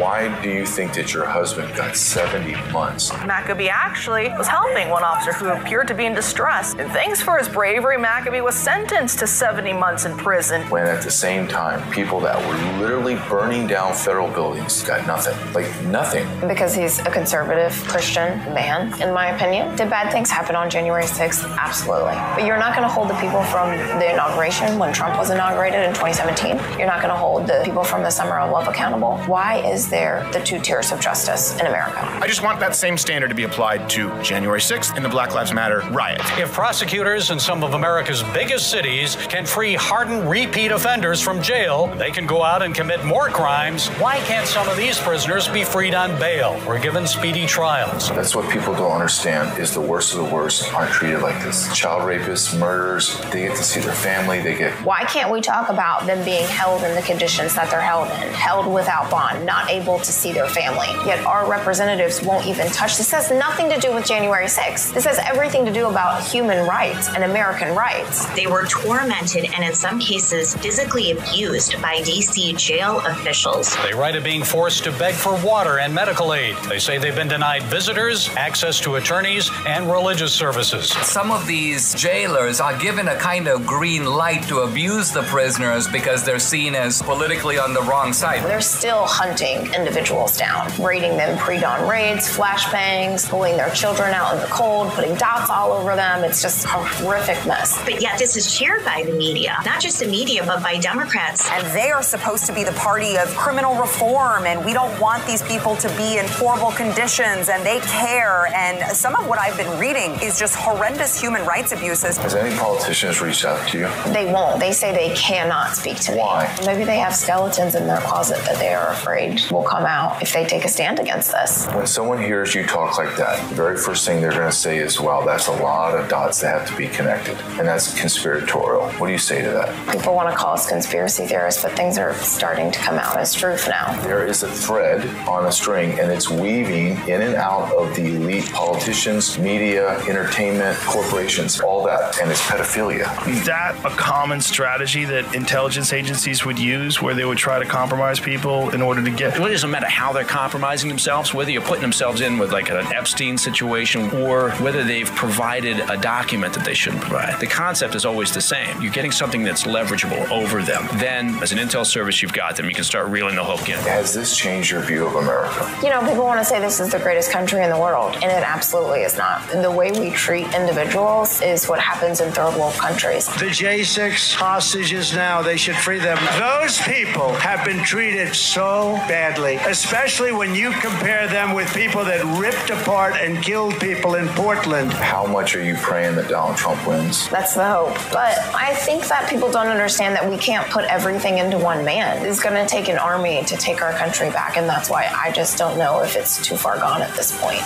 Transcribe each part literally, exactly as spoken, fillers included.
Why do you think that your husband got seventy months? McAbee actually was helping one officer who appeared to be in distress. And thanks for his bravery, McAbee was sentenced to seventy months in prison. When at the same time, people that were literally burning down federal buildings got nothing, like nothing. Because he's a conservative Christian man, in my opinion. Did bad things happen on January sixth? Absolutely. But you're not going to hold the people from the inauguration when Trump was inaugurated in twenty seventeen. You're not going to hold the people from the Summer of Love accountable. Why is there the two tiers of justice in America? I just want that same standard to be applied to January sixth and the Black Lives Matter riot. If prosecutors in some of America's biggest cities can free hardened repeat offenders from jail, they can go out and commit more crimes. Why can't some of these prisoners be freed on bail or given speedy trials? That's what people don't understand, is the worst of the worst aren't treated like this. Child rapists, murderers, they get to see their family, they get... Why can't we talk about them being held in the conditions that they're held in, held without bond, not able to see their family? Yet our representatives won't even touch. This has nothing to do with January sixth. This has everything to do about human rights and American rights. They were tormented and in some cases physically abused by D C jail officials. They write of being forced to beg for water and medical aid. They say they've been denied visitors, access to attorneys, and religious services. Some of these jailers are given a kind of green light to abuse the prisoners because they're seen as politically on the wrong side. They're still hunting individuals down, raiding them pre-dawn raids, flashbangs, pulling their children out in the cold, putting dots all over them. It's just a horrific mess. But yet this is cheered by the media, not just the media, but by Democrats. And they are supposed to be the party of criminal reform, and we don't want these people to be in horrible conditions, and they care. And some of what I've been reading is just horrendous human rights abuses. Has any politicians reached out to you? They won't. They say they cannot speak to me. Why? Maybe they have skeletons in their closet that they are afraid will come out if they take a stand against this. When someone hears you talk like that, the very first thing they're going to say is, wow, that's a lot of dots that have to be connected, and that's conspiratorial. What do you say to that? People want to call us conspiracy theorists, but things are starting to come out as truth now. There is a thread on a string, and it's weaving in and out of the elite politicians, media, entertainment, corporations, all that, and it's pedophilia. Is that a common strategy that intelligence agencies would use, where they would try to compromise people in order to get... It doesn't matter how they're compromising themselves, whether you're putting themselves in with like an Epstein situation or whether they've provided a document that they shouldn't provide. The concept is always the same. You're getting something that's leverageable over them. Then, as an intel service, you've got them. You can start reeling the hook in. Has this changed your view of America? You know, people want to say this is the greatest country in the world, and it absolutely is not. The way we treat individuals is what happens in third world countries. The J six hostages now, they should free them. Those people have been treated so badly, especially when you compare them with people that ripped apart and killed people in Portland. How much are you praying that Donald Trump wins? That's the hope. But I think that people don't understand that we can't put everything into one man. It's going to take an army to take our country back, and that's why I just don't know if it's too far gone at this point.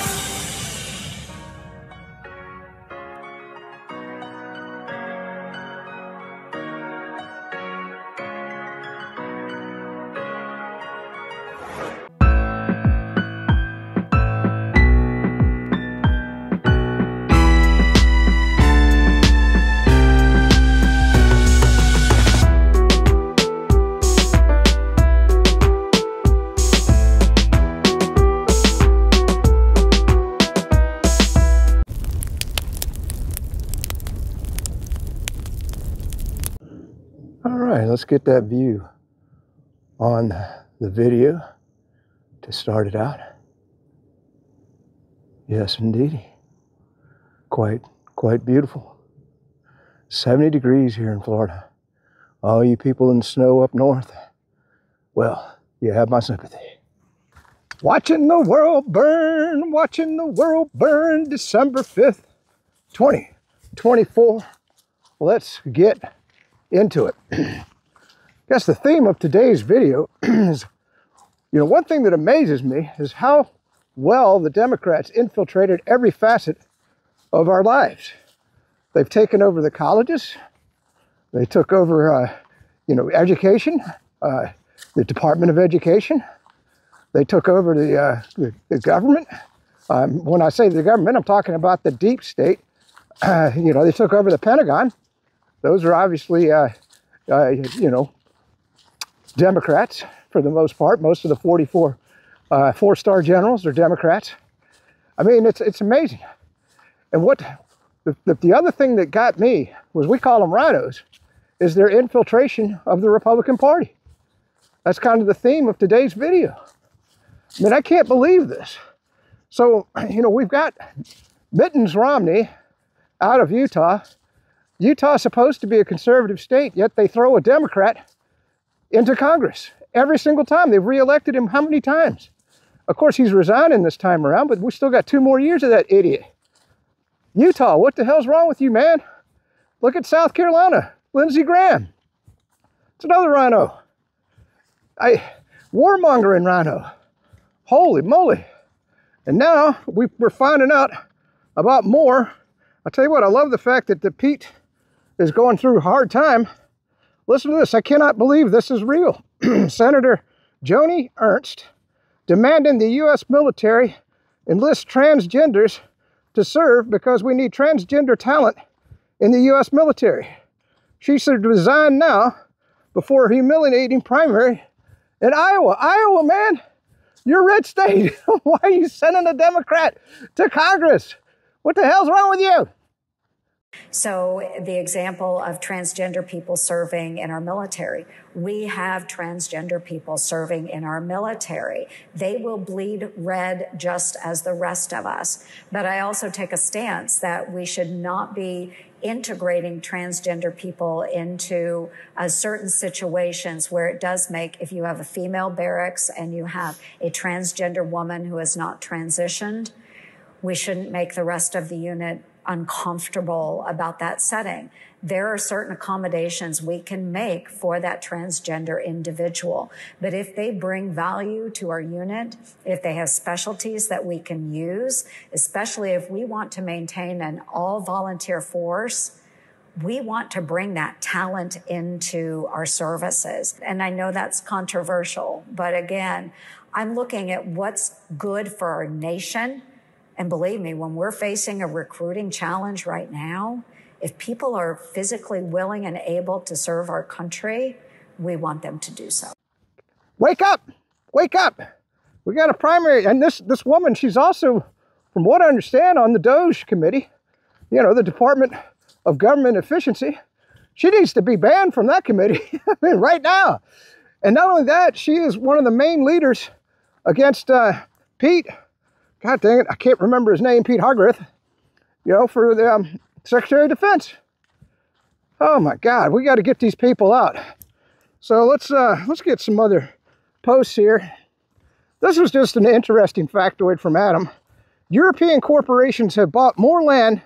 Let's get that view on the video to start it out. Yes, indeed. Quite, quite beautiful. seventy degrees here in Florida. All you people in the snow up north, well, you have my sympathy. Watching the world burn, watching the world burn, December fifth, twenty twenty-four. Let's get into it. I guess the theme of today's video is, you know, one thing that amazes me is how well the Democrats infiltrated every facet of our lives. They've taken over the colleges. They took over, uh, you know, education, uh, the Department of Education. They took over the, uh, the, the government. Um, when I say the government, I'm talking about the deep state. Uh, you know, they took over the Pentagon. Those are obviously, uh, uh, you know, Democrats, for the most part. Most of the forty-four uh, four-star generals. They're Democrats. I mean, it's it's amazing. And what the, the, the other thing that got me was, we call them rhinos, is their infiltration of the Republican Party. That's kind of the theme of today's video. I mean, I can't believe this. So, you know, we've got Mittens Romney out of Utah. Utah's supposed to be a conservative state, yet they throw a Democrat into Congress every single time. They've reelected him how many times? Of course, he's resigning this time around, but we've still got two more years of that idiot. Utah, what the hell's wrong with you, man? Look at South Carolina, Lindsey Graham. It's another rhino. I, warmongering rhino. Holy moly. And now we, we're finding out about more. I'll tell you what, I love the fact that the Pete is going through a hard time. Listen to this. I cannot believe this is real. Senator Joni Ernst demanding the U S military enlist transgenders to serve because we need transgender talent in the U S military. She should resign now before a humiliating primary in Iowa. Iowa, man, you're a red state. Why are you sending a Democrat to Congress? What the hell's wrong with you? So the example of transgender people serving in our military, we have transgender people serving in our military. They will bleed red just as the rest of us. But I also take a stance that we should not be integrating transgender people into uh, certain situations where it does make, if you have a female barracks and you have a transgender woman who has not transitioned, we shouldn't make the rest of the unit uncomfortable about that setting. There are certain accommodations we can make for that transgender individual. But if they bring value to our unit, if they have specialties that we can use, especially if we want to maintain an all-volunteer force, we want to bring that talent into our services. And I know that's controversial, but again, I'm looking at what's good for our nation. And believe me, when we're facing a recruiting challenge right now, if people are physically willing and able to serve our country, we want them to do so. Wake up, wake up. We got a primary, and this, this woman, she's also, from what I understand, on the DOGE committee, you know, the Department of Government Efficiency. She needs to be banned from that committee right now. And not only that, she is one of the main leaders against uh, Pete. God dang it, I can't remember his name, Pete Hegseth, you know, for the um, Secretary of Defense. Oh my God, we got to get these people out. So let's, uh, let's get some other posts here. This was just an interesting factoid from Adam. European corporations have bought more land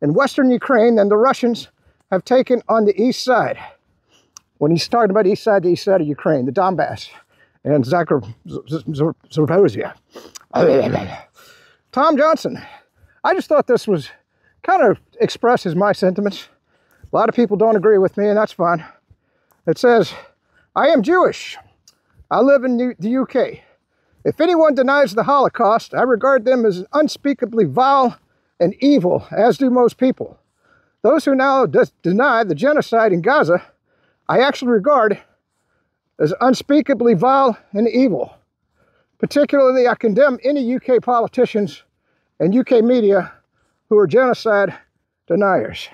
in Western Ukraine than the Russians have taken on the east side. When he's talking about east side, the east side of Ukraine, the Donbass and Zaporozhia. Tom Johnson, I just thought this was kind of expresses my sentiments. A lot of people don't agree with me, and that's fine. It says, I am Jewish. I live in the U K. If anyone denies the Holocaust, I regard them as unspeakably vile and evil, as do most people. Those who now deny the genocide in Gaza, I actually regard as unspeakably vile and evil. Particularly, I condemn any U K politicians and U K media who are genocide deniers.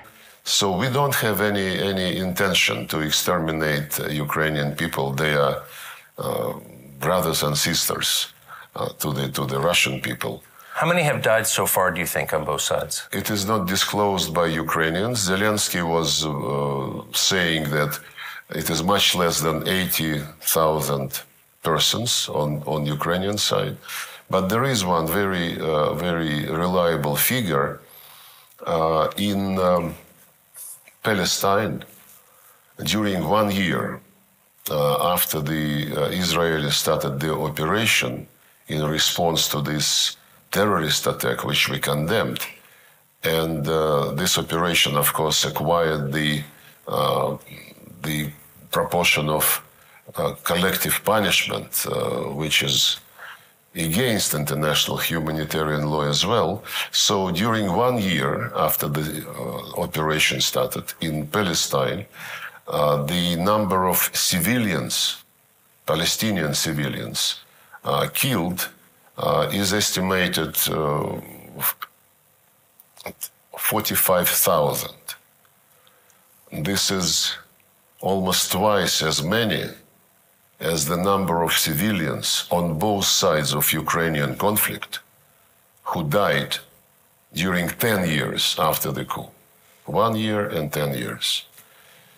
So we don't have any any intention to exterminate uh, Ukrainian people. They are uh, brothers and sisters uh, to the to the Russian people. How many have died so far, do you think, on both sides? It is not disclosed by Ukrainians. Zelensky was uh, saying that it is much less than eighty thousand persons on, on Ukrainian side. But there is one very, uh, very reliable figure uh, in um, Palestine during one year uh, after the uh, Israelis started their operation in response to this terrorist attack, which we condemned. And uh, this operation, of course, acquired the, uh, the proportion of Uh, collective punishment, uh, which is against international humanitarian law as well. So during one year after the uh, operation started in Palestine, uh, the number of civilians, Palestinian civilians, uh, killed uh, is estimated uh, forty-five thousand. This is almost twice as many as the number of civilians on both sides of Ukrainian conflict who died during ten years after the coup. One year and ten years.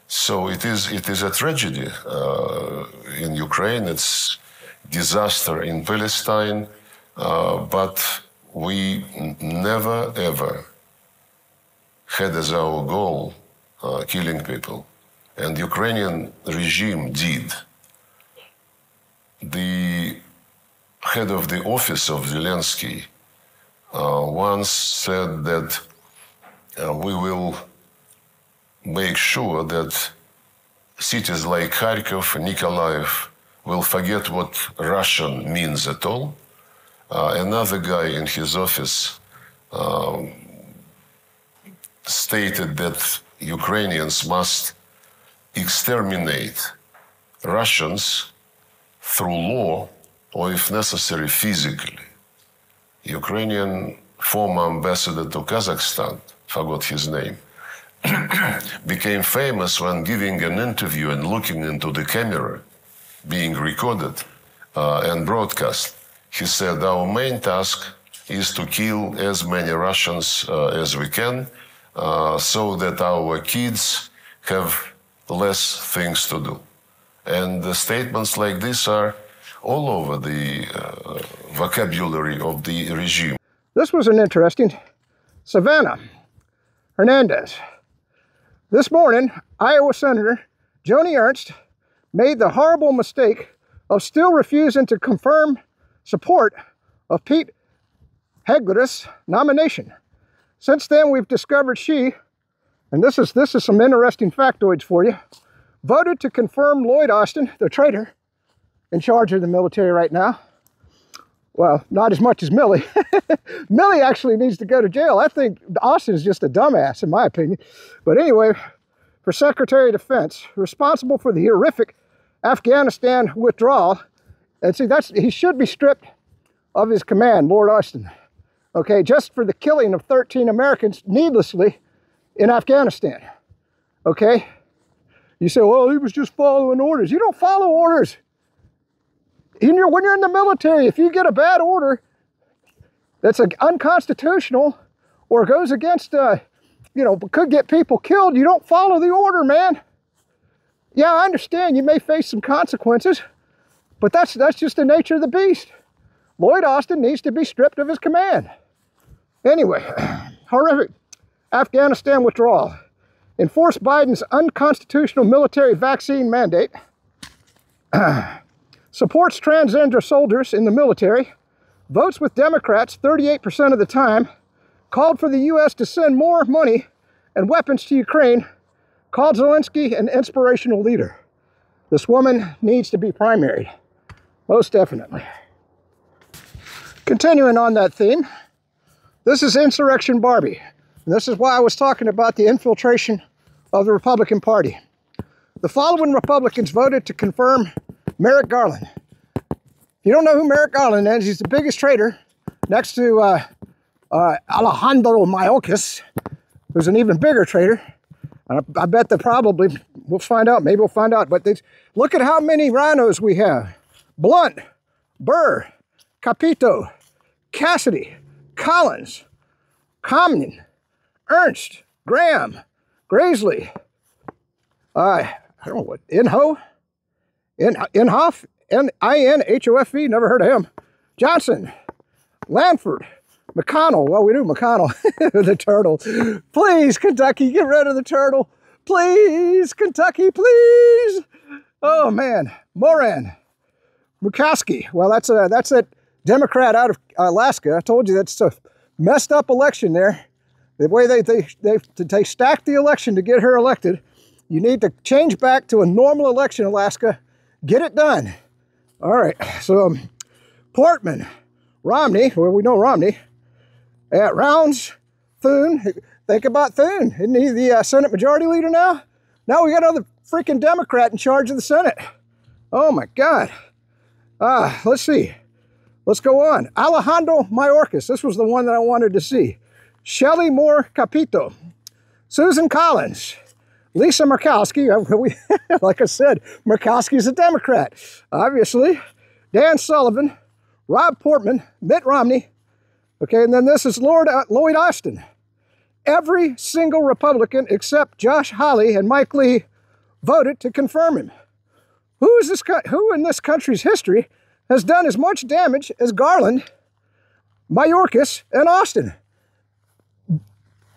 So it is, it is a tragedy uh, in Ukraine. It's disaster in Palestine, uh, but we never, ever had as our goal uh, killing people. And the Ukrainian regime did. The head of the office of Zelensky uh, once said that uh, we will make sure that cities like Kharkov, Nikolaev will forget what Russian means at all. Uh, another guy in his office um, stated that Ukrainians must exterminate Russians through law, or if necessary, physically. Ukrainian former ambassador to Kazakhstan, forgot his name, became famous when giving an interview and looking into the camera, being recorded uh, and broadcast. He said, our main task is to kill as many Russians uh, as we can, uh, so that our kids have less things to do. And the statements like this are all over the uh, vocabulary of the regime. This was an interesting Savannah Hernandez. This morning, Iowa Senator Joni Ernst made the horrible mistake of still refusing to confirm support of Pete Hegseth's nomination. Since then, we've discovered she, and this is, this is some interesting factoids for you, voted to confirm Lloyd Austin, the traitor, in charge of the military right now. Well, not as much as Millie. Millie actually needs to go to jail. I think Austin is just a dumbass, in my opinion. But anyway, for Secretary of Defense, responsible for the horrific Afghanistan withdrawal. And see, that's, he should be stripped of his command, Lord Austin, okay, just for the killing of thirteen Americans needlessly in Afghanistan, okay? You say, well, he was just following orders. You don't follow orders. In your, when you're in the military, if you get a bad order that's unconstitutional or goes against, uh, you know, could get people killed, you don't follow the order, man. Yeah, I understand you may face some consequences, but that's, that's just the nature of the beast. Lloyd Austin needs to be stripped of his command. Anyway, horrific Afghanistan withdrawal. Enforced Biden's unconstitutional military vaccine mandate. Supports transgender soldiers in the military. Votes with Democrats thirty-eight percent of the time. Called for the U S to send more money and weapons to Ukraine. Called Zelensky an inspirational leader. This woman needs to be primaried. Most definitely. Continuing on that theme, this is Insurrection Barbie. And this is why I was talking about the infiltration of the Republican Party. The following Republicans voted to confirm Merrick Garland. If you don't know who Merrick Garland is, he's the biggest traitor next to uh, uh, Alejandro Mayorkas, who's an even bigger traitor. I, I bet that probably, we'll find out, maybe we'll find out. But they, look at how many rhinos we have. Blunt, Burr, Capito, Cassidy, Collins, Comyn, Ernst, Graham, Graisley, uh, I don't know what, Inho, In, Inhofe, N I N H O F E, never heard of him, Johnson, Lanford, McConnell, well, we knew McConnell, the turtle. Please, Kentucky, get rid of the turtle. Please, Kentucky, please. Oh, man, Moran, Murkowski, well, that's a, that's that Democrat out of Alaska. I told you that's a messed up election there. The way they, they, they, they stacked the election to get her elected, you need to change back to a normal election, Alaska. Get it done. All right, so um, Portman, Romney, well, we know Romney, at Rounds, Thune. Think about Thune. Isn't he the uh, Senate Majority Leader now? Now we got another freaking Democrat in charge of the Senate. Oh, my God. Uh, let's see. Let's go on. Alejandro Mayorkas. This was the one that I wanted to see. Shelly Moore Capito. Susan Collins. Lisa Murkowski. Like I said, Murkowski's a Democrat, obviously. Dan Sullivan. Rob Portman. Mitt Romney. Okay, and then this is Lord, uh, Lloyd Austin. Every single Republican except Josh Hawley and Mike Lee voted to confirm him. Who is this? Who in this country's history has done as much damage as Garland, Mayorkas, and Austin?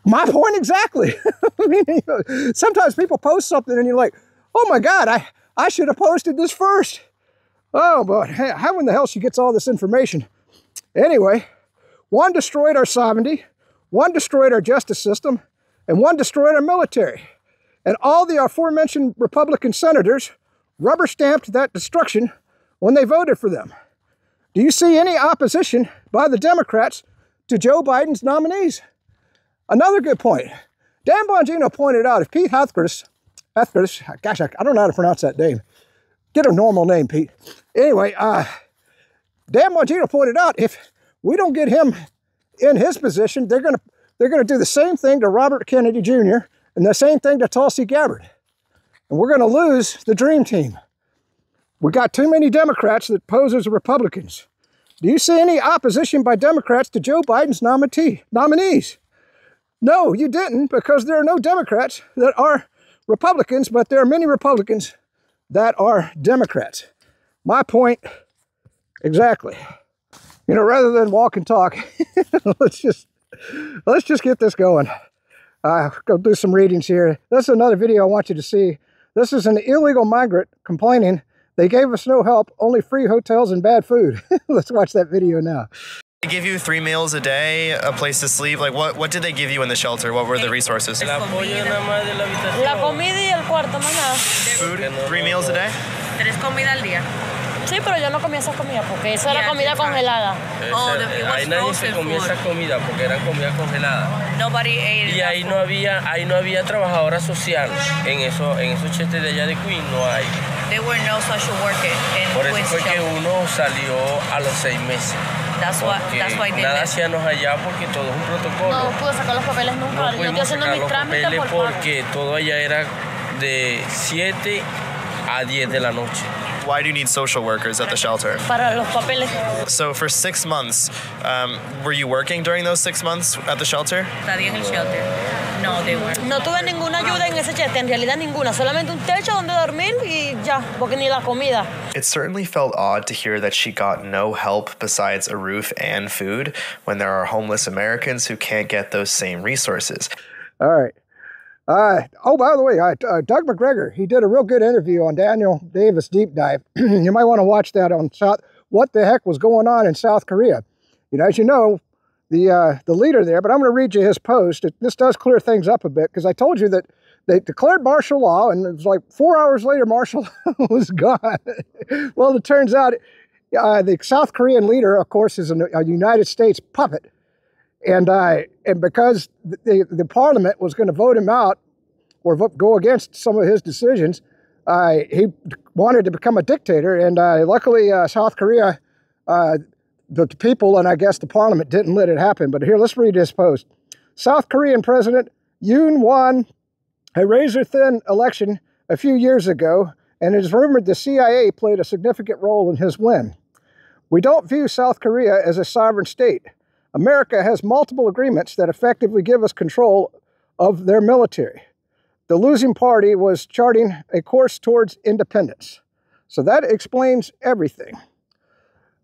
My point exactly. I mean, you know, sometimes people post something and you're like, "Oh my God, I I should have posted this first." Oh, but how in the hell she gets all this information? Anyway. One destroyed our sovereignty, one destroyed our justice system, and one destroyed our military. And all the aforementioned Republican senators rubber-stamped that destruction when they voted for them. Do you see any opposition by the Democrats to Joe Biden's nominees? Another good point. Dan Bongino pointed out if Pete Hegseth, Hegseth, gosh, I don't know how to pronounce that name. Get a normal name, Pete. Anyway, uh, Dan Bongino pointed out if we don't get him in his position, they're gonna they're gonna do the same thing to Robert Kennedy Junior and the same thing to Tulsi Gabbard. And we're gonna lose the dream team. We got too many Democrats that pose as Republicans. Do you see any opposition by Democrats to Joe Biden's nominee, nominees? No, you didn't, because there are no Democrats that are Republicans, but there are many Republicans that are Democrats. My point exactly. You know, rather than walk and talk, let's just let's just get this going. Uh, go do some readings here. This is another video I want you to see. This is an illegal migrant complaining they gave us no help, only free hotels and bad food. Let's watch that video now. They give you three meals a day, a place to sleep. Like, what what did they give you in the shelter? What were the resources? La comida y el cuarto, más nada. Food, three meals a day. Tres comida al día. Sí, pero yo no comía esa comida porque eso yeah, era comida congelada. Oh, ahí nadie se comía esa comida porque era comida congelada. Nobody ate y ahí no había, ahí no había trabajadora social. En eso, en esos chetes de allá de Queens no hay. There were no social workers in Queens. Por eso fue que uno salió a los seis meses. That's why, that's why nada hacíamos allá porque todo es un protocolo. No pude sacar los papeles nunca. No estoy haciendo mis trámites por porque todo allá era de siete a diez de la noche. Why do you need social workers at the shelter? Para los papeles. So for six months, um, were you working during those six months at the shelter? Nadie en el shelter. No, they weren't. No tuve ninguna ayuda en ese shelter. En realidad ninguna. Solamente un techo donde dormir y ya, porque ni la comida. It certainly felt odd to hear that she got no help besides a roof and food when there are homeless Americans who can't get those same resources. All right. Uh, oh, by the way, uh, uh, Doug McGregor, he did a real good interview on Daniel Davis Deep Dive. You might want to watch that on South, what the heck was going on in South Korea. You know, as you know, the uh, the leader there, but I'm going to read you his post. It, this does clear things up a bit, because I told you that they declared martial law, and it was like four hours later, martial law was gone. Well, it turns out uh, the South Korean leader, of course, is a, a United States puppet. And, uh, and because the, the parliament was going to vote him out or vote, go against some of his decisions, uh, he wanted to become a dictator. And uh, luckily, uh, South Korea, uh, the, the people and I guess the parliament didn't let it happen. But here, let's read this post. South Korean President Yoon won a razor-thin election a few years ago, and it is rumored the C I A played a significant role in his win. We don't view South Korea as a sovereign state. America has multiple agreements that effectively give us control of their military. The losing party was charting a course towards independence. So that explains everything.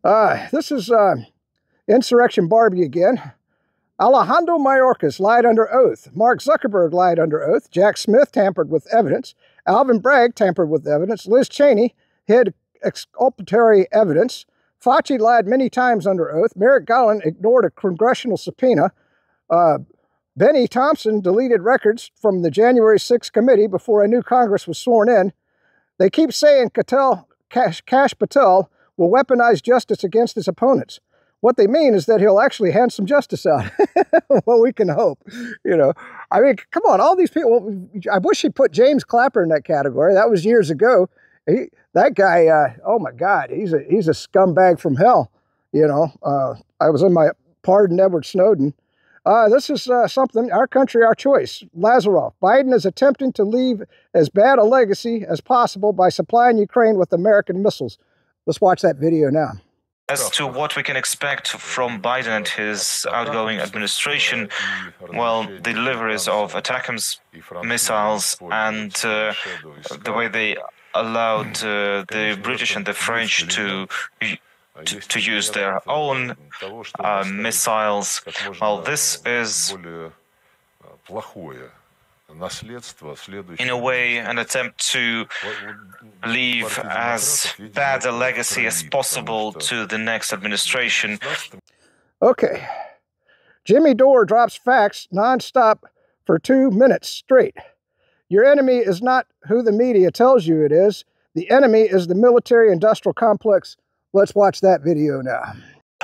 Uh, this is uh, Insurrection Barbie again. Alejandro Mayorkas lied under oath. Mark Zuckerberg lied under oath. Jack Smith tampered with evidence. Alvin Bragg tampered with evidence. Liz Cheney hid exculpatory evidence. Fauci lied many times under oath. Merrick Garland ignored a congressional subpoena. Uh, Benny Thompson deleted records from the January sixth committee before a new Congress was sworn in. They keep saying Cash, Cash Patel will weaponize justice against his opponents. What they mean is that he'll actually hand some justice out. Well, we can hope, you know. I mean, come on, all these people. I wish he put James Clapper in that category. That was years ago. He, that guy, uh, oh my God, he's a, he's a scumbag from hell. You know, uh, I was in my pardon Edward Snowden. Uh, this is uh, something, our country, our choice. Lazaroff, Biden is attempting to leave as bad a legacy as possible by supplying Ukraine with American missiles. Let's watch that video now. As to what we can expect from Biden and his outgoing administration, well, the deliveries of ATACMS missiles and uh, the way they allowed uh, the British and the French to To, to use their own uh, missiles. Well, this is, in a way, an attempt to leave as bad a legacy as possible to the next administration. Okay. Jimmy Dore drops facts nonstop for two minutes straight. Your enemy is not who the media tells you it is. The enemy is the military-industrial complex. Let's watch that video now.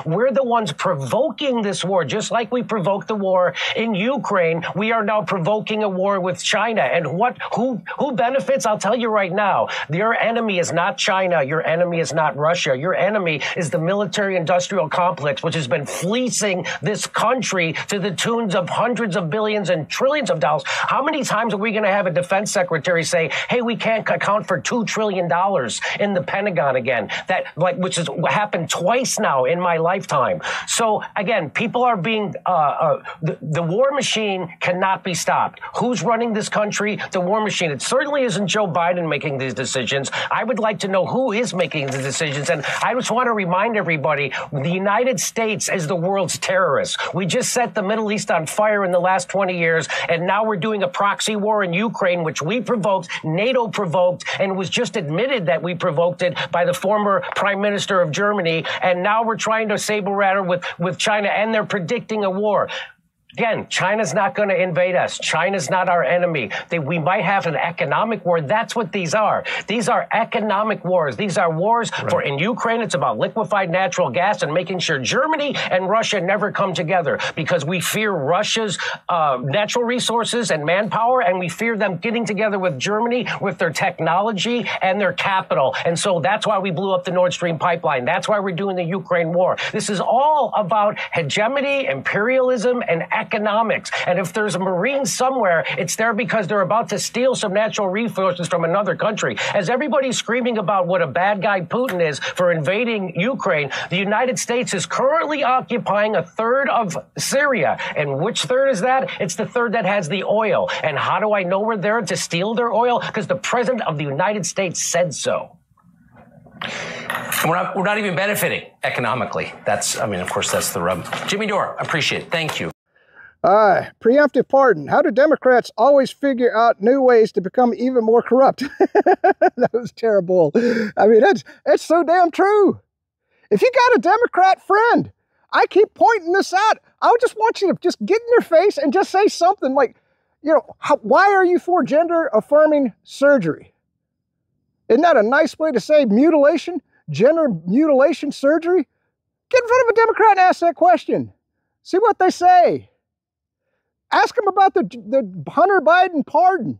We're the ones provoking this war, just like we provoked the war in Ukraine. We are now provoking a war with China. And what, who, who benefits? I'll tell you right now. Your enemy is not China. Your enemy is not Russia. Your enemy is the military-industrial complex, which has been fleecing this country to the tunes of hundreds of billions and trillions of dollars. How many times are we going to have a defense secretary say, "Hey, we can't account for two trillion dollars in the Pentagon again"? That, like, which has happened twice now in my life. lifetime. So again, people are being, uh, uh, the, the war machine cannot be stopped. Who's running this country? The war machine. It certainly isn't Joe Biden making these decisions. I would like to know who is making the decisions. And I just want to remind everybody, the United States is the world's terrorists. We just set the Middle East on fire in the last twenty years. And now we're doing a proxy war in Ukraine, which we provoked, NATO provoked, and it was just admitted that we provoked it by the former prime minister of Germany. And now we're trying to saber-ratter with, with China, and they're predicting a war. Again, China's not going to invade us. China's not our enemy. They, we might have an economic war. That's what these are. These are economic wars. These are wars right. for in Ukraine. It's about liquefied natural gas and making sure Germany and Russia never come together because we fear Russia's uh, natural resources and manpower, and we fear them getting together with Germany with their technology and their capital. And so that's why we blew up the Nord Stream pipeline. That's why we're doing the Ukraine war. This is all about hegemony, imperialism, and economics. Economics. And if there's a Marine somewhere, it's there because they're about to steal some natural resources from another country. As everybody's screaming about what a bad guy Putin is for invading Ukraine, the United States is currently occupying a third of Syria. And which third is that? It's the third that has the oil. And how do I know we're there to steal their oil? Because the president of the United States said so. We're not, we're not even benefiting economically. That's, I mean, of course, that's the rub. Jimmy Dore, appreciate it. Thank you. Uh, preemptive pardon. How do Democrats always figure out new ways to become even more corrupt? That was terrible. I mean, that's, that's so damn true. If you got a Democrat friend, I keep pointing this out. I just want you to just get in their face and just say something like, you know, how, why are you for gender affirming surgery? Isn't that a nice way to say mutilation? Gender mutilation surgery? Get in front of a Democrat and ask that question. See what they say. Ask them about the, the Hunter Biden pardon.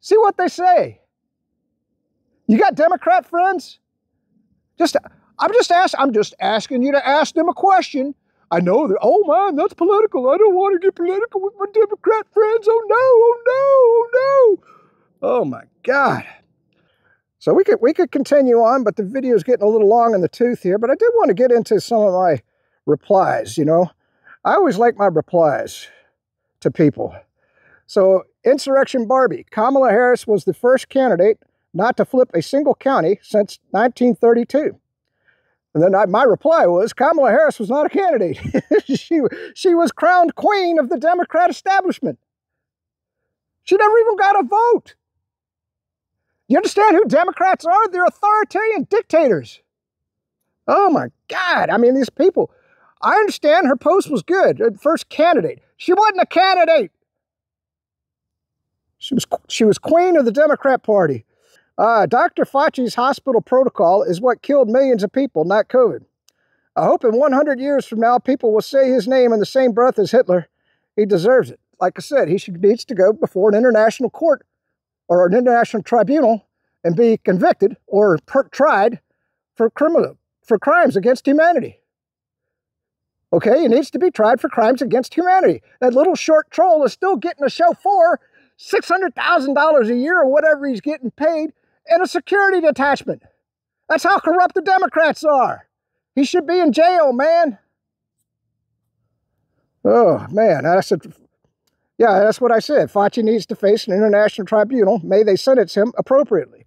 See what they say. You got Democrat friends? Just, I'm just ask, I'm just asking you to ask them a question. I know that, oh man, that's political. I don't want to get political with my Democrat friends. Oh no, oh no, oh no. Oh my God. So we could, we could continue on, but the video's getting a little long in the tooth here, but I did want to get into some of my replies, you know. I always like my replies to people. So, Insurrection Barbie. Kamala Harris was the first candidate not to flip a single county since nineteen thirty-two. And then I, my reply was, Kamala Harris was not a candidate. she, she was crowned queen of the Democrat establishment. She never even got a vote. You understand who Democrats are? They're authoritarian dictators. Oh my God. I mean, these people. I understand her post was good. First candidate. She wasn't a candidate. She was, she was queen of the Democrat Party. Uh, Doctor Fauci's hospital protocol is what killed millions of people, not COVID. I hope in one hundred years from now, people will say his name in the same breath as Hitler. He deserves it. Like I said, he should, needs to go before an international court or an international tribunal and be convicted or per, tried for criminal for crimes against humanity. Okay, he needs to be tried for crimes against humanity. That little short troll is still getting a chauffeur, six hundred thousand dollars a year or whatever he's getting paid, and a security detachment. That's how corrupt the Democrats are. He should be in jail, man. Oh, man, I said, yeah, that's what I said. Fauci needs to face an international tribunal. May they sentence him appropriately.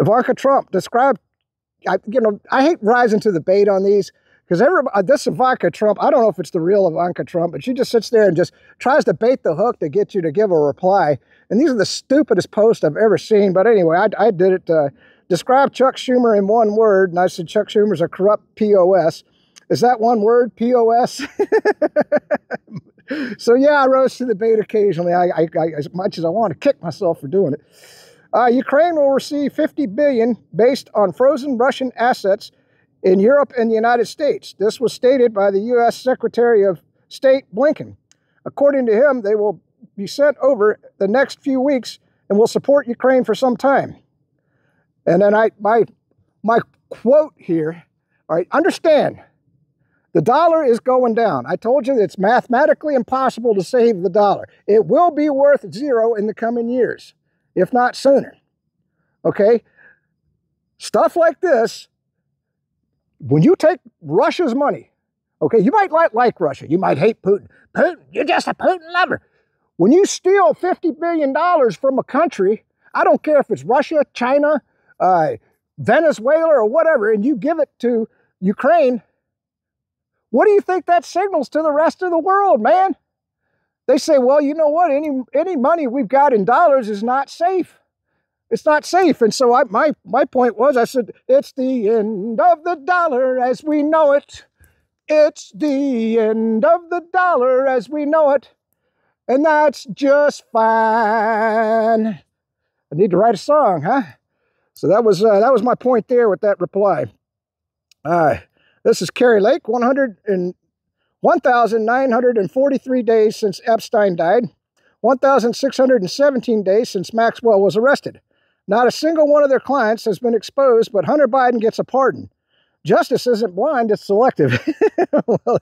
Ivanka Trump described, I, you know, I hate rising to the bait on these, because everybody, this Ivanka Trump, I don't know if it's the real Ivanka Trump, but she just sits there and just tries to bait the hook to get you to give a reply. And these are the stupidest posts I've ever seen. But anyway, I, I did it. Uh, describe Chuck Schumer in one word. And I said, Chuck Schumer's a corrupt P O S. Is that one word, P O S? So, yeah, I rose to the bait occasionally, I, I, I, as much as I want to kick myself for doing it. Uh, Ukraine will receive fifty billion dollars based on frozen Russian assets in Europe and the United States. This was stated by the U S Secretary of State Blinken. According to him, they will be sent over the next few weeks and will support Ukraine for some time. And then I, my, my quote here, all right, understand, the dollar is going down. I told you that it's mathematically impossible to save the dollar. It will be worth zero in the coming years, if not sooner. Okay? Stuff like this, when you take Russia's money, okay, you might like, like Russia. You might hate Putin. Putin, you're just a Putin lover. When you steal fifty billion dollars from a country, I don't care if it's Russia, China, uh, Venezuela, or whatever, and you give it to Ukraine, what do you think that signals to the rest of the world, man? They say, well, you know what? Any, any money we've got in dollars is not safe. It's not safe. And so I, my, my point was, I said, it's the end of the dollar as we know it. It's the end of the dollar as we know it. And that's just fine. I need to write a song, huh? So that was, uh, that was my point there with that reply. Uh, this is Carrie Lake, one thousand nine hundred forty-three days since Epstein died, one thousand six hundred seventeen days since Maxwell was arrested. Not a single one of their clients has been exposed, but Hunter Biden gets a pardon. Justice isn't blind, it's selective. Well,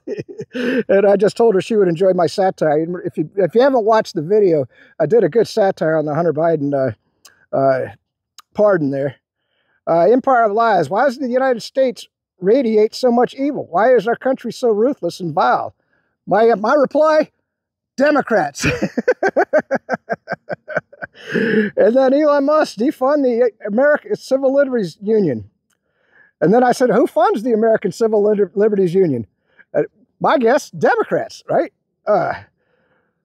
and I just told her she would enjoy my satire. If you, if you haven't watched the video, I did a good satire on the Hunter Biden uh, uh, pardon there. Uh, Empire of Lies. Why does the United States radiate so much evil? Why is our country so ruthless and vile? My, uh, my reply? Democrats. And then Elon Musk, defund the American Civil Liberties Union. And then I said, who funds the American Civil Liber Liberties Union? Uh, my guess, Democrats, right? Uh,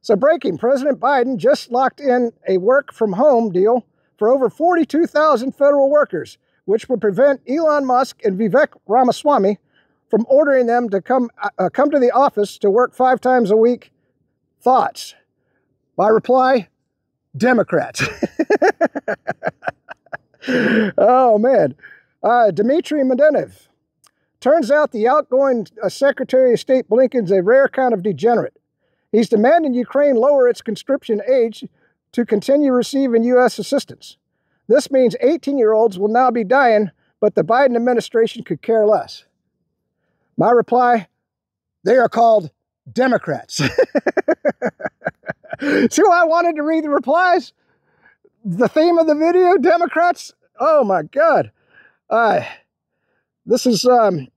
so breaking, President Biden just locked in a work from home deal for over forty-two thousand federal workers, which would prevent Elon Musk and Vivek Ramaswamy from ordering them to come, uh, come to the office to work five times a week. Thoughts? My reply, Democrats. Oh, man. Uh, Dmitry Medvedev. Turns out the outgoing uh, Secretary of State Blinken's a rare kind of degenerate. He's demanding Ukraine lower its conscription age to continue receiving U S assistance. This means eighteen-year-olds will now be dying, but the Biden administration could care less. My reply, they are called Democrats. So I wanted to read the replies. The theme of the video, Democrats. Oh my God. Uh, this is, um,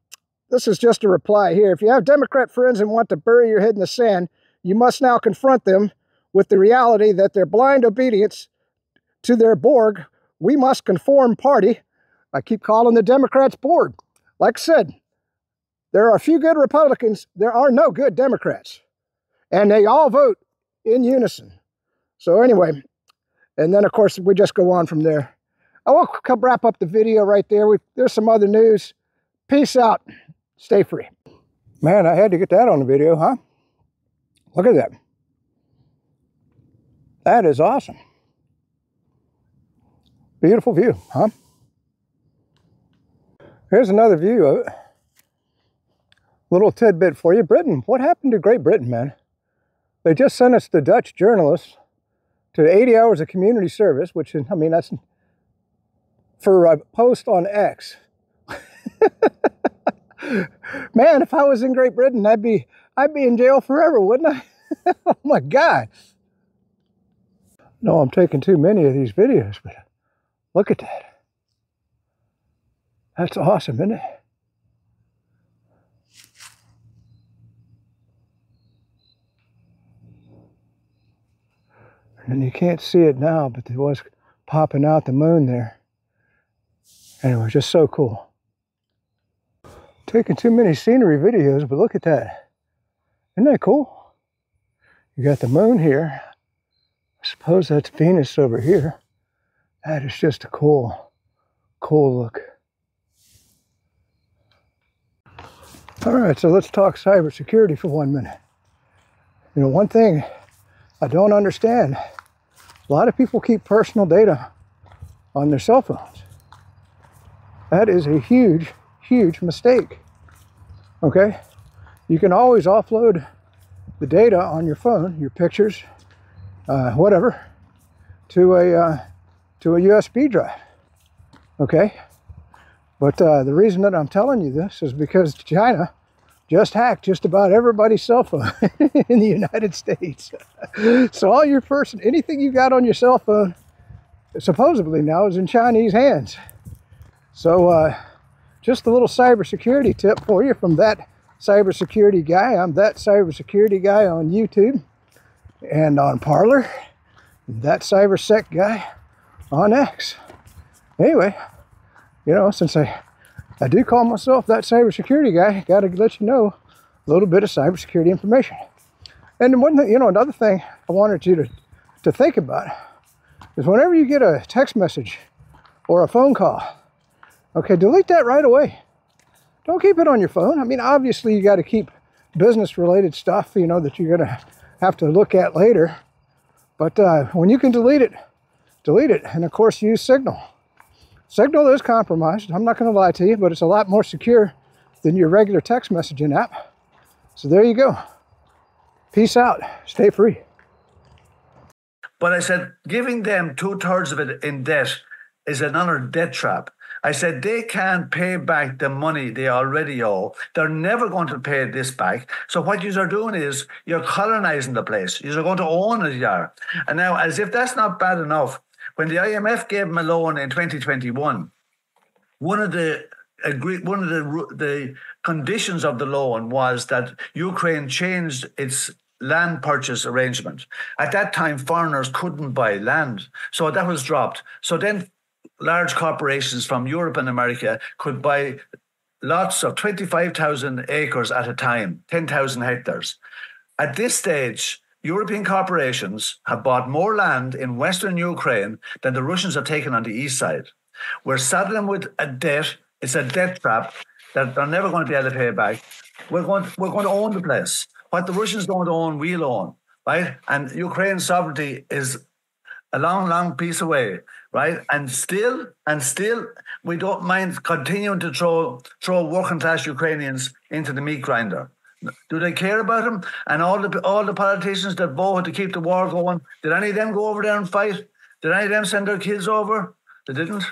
this is just a reply here. If you have Democrat friends and want to bury your head in the sand, you must now confront them with the reality that their blind obedience to their Borg, we must conform party. I keep calling the Democrats Borg. Like I said, there are a few good Republicans. There are no good Democrats. And they all vote in unison. So anyway, and then, of course, we just go on from there. I will wrap up the video right there. We, there's some other news. Peace out. Stay free. Man, I had to get that on the video, huh? Look at that. That is awesome. Beautiful view, huh? Here's another view of it. Little tidbit for you. Britain, what happened to Great Britain, man? They just sentenced the Dutch journalists to eighty hours of community service, which is, I mean, that's for a post on X. man, if I was in Great Britain, I'd be, I'd be in jail forever, wouldn't I? Oh my God. No, I'm taking too many of these videos, but look at that. That's awesome, isn't it? And you can't see it now, but there was popping out the moon there. And it was just so cool. Taking too many scenery videos, but look at that. Isn't that cool? You got the moon here. I suppose that's Venus over here. That is just a cool, cool look. All right, so let's talk cybersecurity for one minute. You know, one thing I don't understand. A lot of people keep personal data on their cell phones. That is a huge, huge mistake, okay? You can always offload the data on your phone, your pictures, uh, whatever, to a, uh, to a U S B drive, okay? But uh, the reason that I'm telling you this is because China just hacked just about everybody's cell phone in the United States. So all your person, anything you got on your cell phone, supposedly now is in Chinese hands. So uh, just a little cybersecurity tip for you from that cybersecurity guy. I'm that cybersecurity guy on YouTube and on Parler. That cybersec guy on X. Anyway, you know, since I... I do call myself that cybersecurity guy. Got to let you know a little bit of cybersecurity information. And one thing, you know, another thing I wanted you to, to think about is whenever you get a text message or a phone call, okay, delete that right away. Don't keep it on your phone. I mean, obviously you got to keep business-related stuff, you know, that you're going to have to look at later. But uh, when you can delete it, delete it. And of course, use Signal. Signal is compromised, I'm not going to lie to you, but it's a lot more secure than your regular text messaging app. So there you go. Peace out. Stay free. But I said, giving them two-thirds of it in debt is another debt trap. I said, they can't pay back the money they already owe. They're never going to pay this back. So what you are doing is you're colonizing the place. You are going to own it, you are. And now, as if that's not bad enough, when the I M F gave them a loan in twenty twenty-one, one of the one of the the conditions of the loan was that Ukraine changed its land purchase arrangement. At that time, foreigners couldn't buy land, so that was dropped. So then, large corporations from Europe and America could buy lots of twenty-five thousand acres at a time, ten thousand hectares. At this stage, European corporations have bought more land in Western Ukraine than the Russians have taken on the east side. We're saddling them with a debt. It's a debt trap that they're never going to be able to pay back. We're going to, we're going to own the place. What the Russians don't own, we'll own, right? And Ukraine's sovereignty is a long, long piece away, right? And still, and still, we don't mind continuing to throw, throw working-class Ukrainians into the meat grinder. Do they care about them? And all the all the politicians that voted to keep the war going, did any of them go over there and fight? Did any of them send their kids over? They didn't.